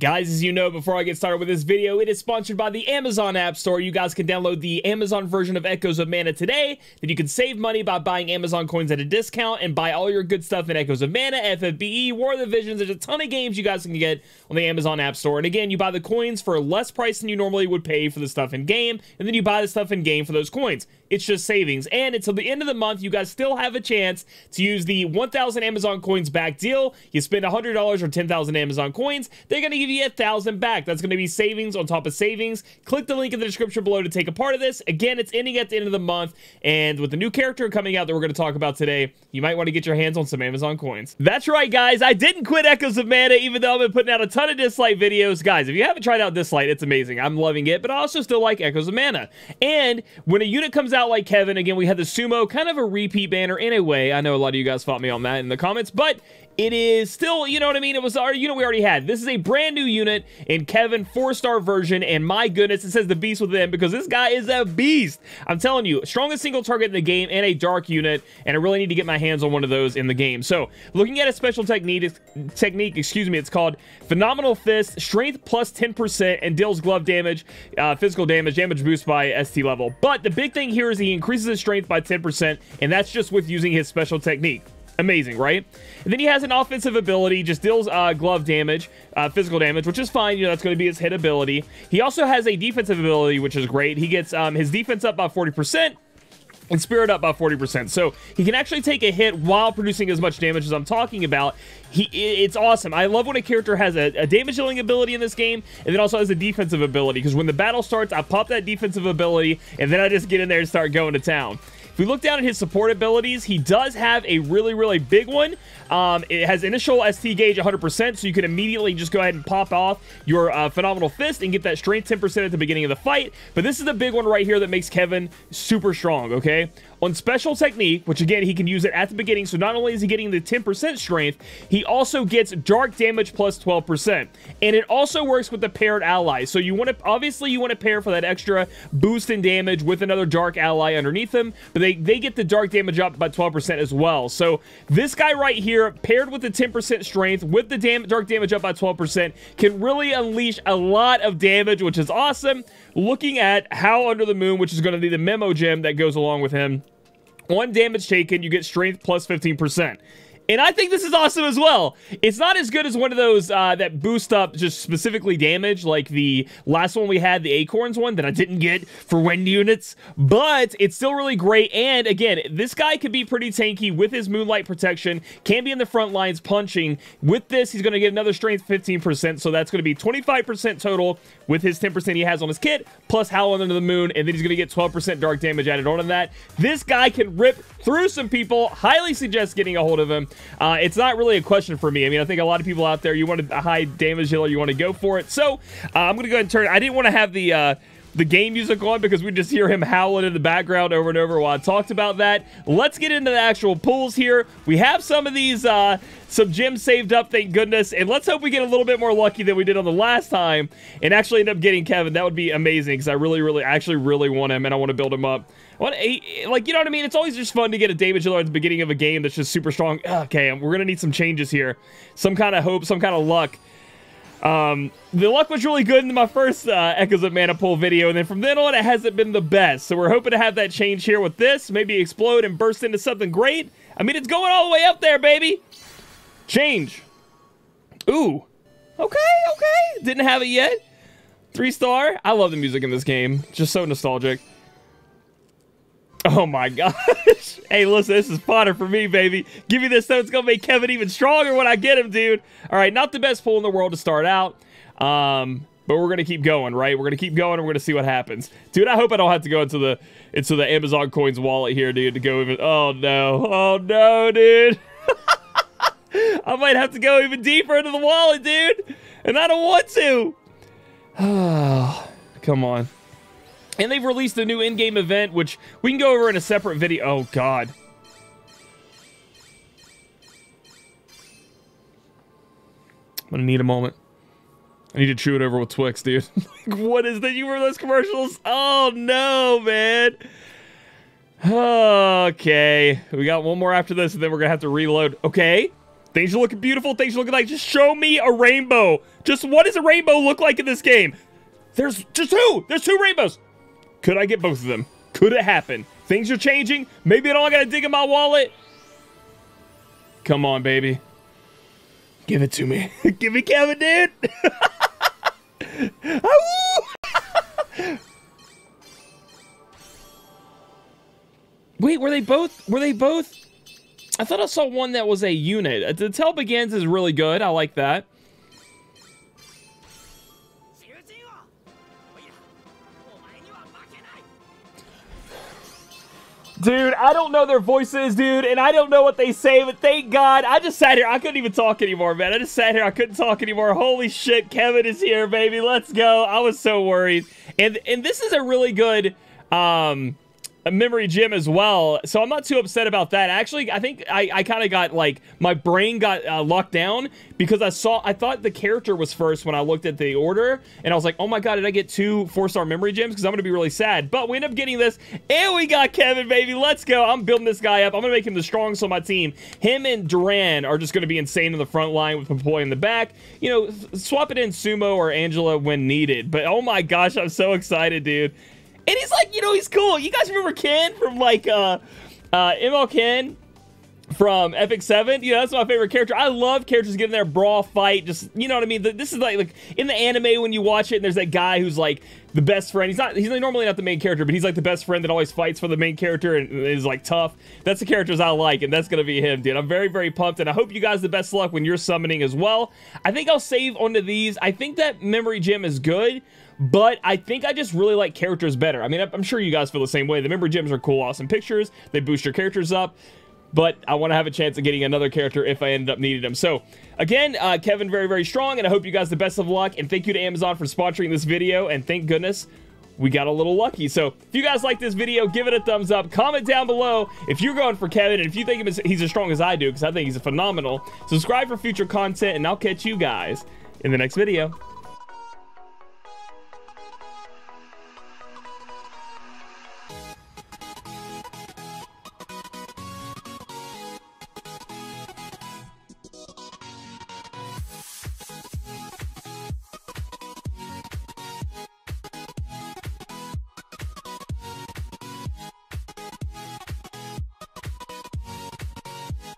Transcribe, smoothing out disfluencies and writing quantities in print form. Guys, as you know, before I get started with this video, it is sponsored by the Amazon Appstore. You guys can download the Amazon version of Echoes of Mana today. Then you can save money by buying Amazon Coins at a discount and buy all your good stuff in Echoes of Mana, FFBE, War of the Visions. There's a ton of games you guys can get on the Amazon Appstore. And again, you buy the coins for less price than you normally would pay for the stuff in-game, and then you buy the stuff in-game for those coins. It's just savings. And until the end of the month, you guys still have a chance to use the 1,000 Amazon Coins back deal. You spend $100 or 10,000 Amazon Coins, they're going to give you 1,000 back. That's going to be savings on top of savings. Click the link in the description below to take a part of this. Again, it's ending at the end of the month, and with the new character coming out that we're going to talk about today, you might want to get your hands on some Amazon Coins. That's right, guys. I didn't quit Echoes of Mana, even though I've been putting out a ton of Dislike videos. Guys, if you haven't tried out Dislike, it's amazing. I'm loving it, but I also still like Echoes of Mana. And when a unit comes out like Kevin, again, we had the Sumo, kind of a repeat banner in a way. I know a lot of you guys fought me on that in the comments, but it is still, you know what I mean? It was our unit we already had. This is a brand new unit in Kevin 4-star version, and my goodness, it says the beast within because this guy is a beast. I'm telling you, strongest single target in the game and a dark unit, and I really need to get my hands on one of those in the game. So, looking at a special technique, excuse me, it's called Phenomenal Fist, strength plus 10%, and deals glove damage, physical damage, damage boost by ST level. But the big thing here is he increases his strength by 10%, and that's just with using his special technique. Amazing, right? And then he has an offensive ability, just deals glove damage, physical damage, which is fine. You know, that's going to be his hit ability. He also has a defensive ability, which is great. He gets his defense up by 40%. And spirit up by 40%, so he can actually take a hit while producing as much damage as I'm talking about. It's awesome. I love when a character has a damage dealing ability in this game, and then also has a defensive ability, because when the battle starts, I pop that defensive ability, and then I just get in there and start going to town. If we look down at his support abilities, he does have a really, really big one. It has initial ST gauge 100%, so you can immediately just go ahead and pop off your Phenomenal Fist and get that strength 10% at the beginning of the fight. But this is the big one right here that makes Kevin super strong, okay? On special technique, which again, he can use it at the beginning, so not only is he getting the 10% strength, he also gets dark damage plus 12%. And it also works with the paired ally. So you want to, obviously you want to pair for that extra boost in damage with another dark ally underneath him, but they get the dark damage up by 12% as well. So this guy right here, paired with the 10% strength, with the dark damage up by 12%, can really unleash a lot of damage, which is awesome. Looking at Howl Under the Moon, which is going to be the memo gem that goes along with him. On damage taken, you get strength plus 15%. And I think this is awesome as well. It's not as good as one of those that boost up just specifically damage, like the last one we had, the Acorns one that I didn't get for wind units, but it's still really great. And again, this guy could be pretty tanky with his Moonlight Protection, can be in the front lines punching. With this, he's going to get another strength 15%, so that's going to be 25% total with his 10% he has on his kit, plus Howl Under the Moon, and then he's going to get 12% dark damage added on to that. This guy can rip through some people. Highly suggest getting a hold of him. It's not really a question for me. I mean, I think a lot of people out there, you want a high damage dealer, you want to go for it. So I'm gonna go ahead and turn. I didn't want to have the game music on because we just hear him howling in the background over and over while I talked about that. Let's get into the actual pools here. We have some of these some gems saved up, thank goodness, and let's hope we get a little bit more lucky than we did on the last time and actually end up getting Kevin. That would be amazing because I really want him and I want to build him up. Like, you know what I mean? It's always just fun to get a damage dealer at the beginning of a game that's just super strong. Okay, we're gonna need some changes here, some kind of hope, some kind of luck. The luck was really good in my first Echoes of Mana pull video, and then from then on it hasn't been the best, so we're hoping to have that change here with this, maybe explode and burst into something great. I mean, it's going all the way up there, baby. Change. Ooh, okay, didn't have it yet. 3-star. I love the music in this game, just so nostalgic. Oh my gosh. Hey, listen, this is fodder for me, baby. Give me this, so it's going to make Kevin even stronger when I get him, dude. All right, not the best pull in the world to start out, but we're going to keep going, right? We're going to keep going, and we're going to see what happens. Dude, I hope I don't have to go into the Amazon Coins wallet here, dude, to go even... Oh, no, dude. I might have to go even deeper into the wallet, dude, and I don't want to. Oh, come on. And they've released a new in-game event, which we can go over in a separate video. Oh, God. I'm going to need a moment. I need to chew it over with Twix, dude. Like, what is that? You remember those commercials? Oh, no, man. Okay. We got one more after this, and then we're going to have to reload. Okay. Things are looking beautiful. Things are looking like, just show me a rainbow. Just what does a rainbow look like in this game? There's just two. There's two rainbows. Could I get both of them? Could it happen? Things are changing. Maybe I don't got to dig in my wallet. Come on, baby. Give it to me. Give me Kevin, dude. Wait, were they both? I thought I saw one that was a unit. The Tell Begins is really good. I like that. Dude, I don't know their voices, dude, and I don't know what they say, but thank God. I just sat here. I couldn't even talk anymore, man. I just sat here. I couldn't talk anymore. Holy shit, Kevin is here, baby. Let's go. I was so worried. And this is a really good... a memory gym as well, so I'm not too upset about that. Actually, I think I kind of got, like, my brain got locked down because I thought the character was first when I looked at the order, and I was like, oh my God, did I get 2 4-star memory gyms? Because I'm gonna be really sad. But we end up getting this, and we got Kevin, baby. Let's go. I'm building this guy up. I'm gonna make him the strongest on my team. Him and Duran are just gonna be insane in the front line with Papoy in the back. You know, swap it in Sumo or Angela when needed. But oh my gosh, I'm so excited, dude. And he's like, you know, he's cool. You guys remember Ken from, like, ML Ken from Epic Seven? You know, that's my favorite character. I love characters getting their brawl fight. Just, you know what I mean? This is like in the anime when you watch it, and there's that guy who's like the best friend. He's normally not the main character, but he's like the best friend that always fights for the main character and is like tough. That's the characters I like, and that's gonna be him, dude. I'm very, very pumped, and I hope you guys the best luck when you're summoning as well. I think I'll save onto these. I think that memory gym is good. But I think I just really like characters better. I mean, I'm sure you guys feel the same way. The memory gyms are cool, awesome pictures. They boost your characters up. But I want to have a chance of getting another character if I ended up needing them. So, again, Kevin, very, very strong. And I hope you guys the best of luck. And thank you to Amazon for sponsoring this video. And thank goodness we got a little lucky. So, if you guys like this video, give it a thumbs up. Comment down below if you're going for Kevin. And if you think he's as strong as I do, because I think he's phenomenal. Subscribe for future content. And I'll catch you guys in the next video.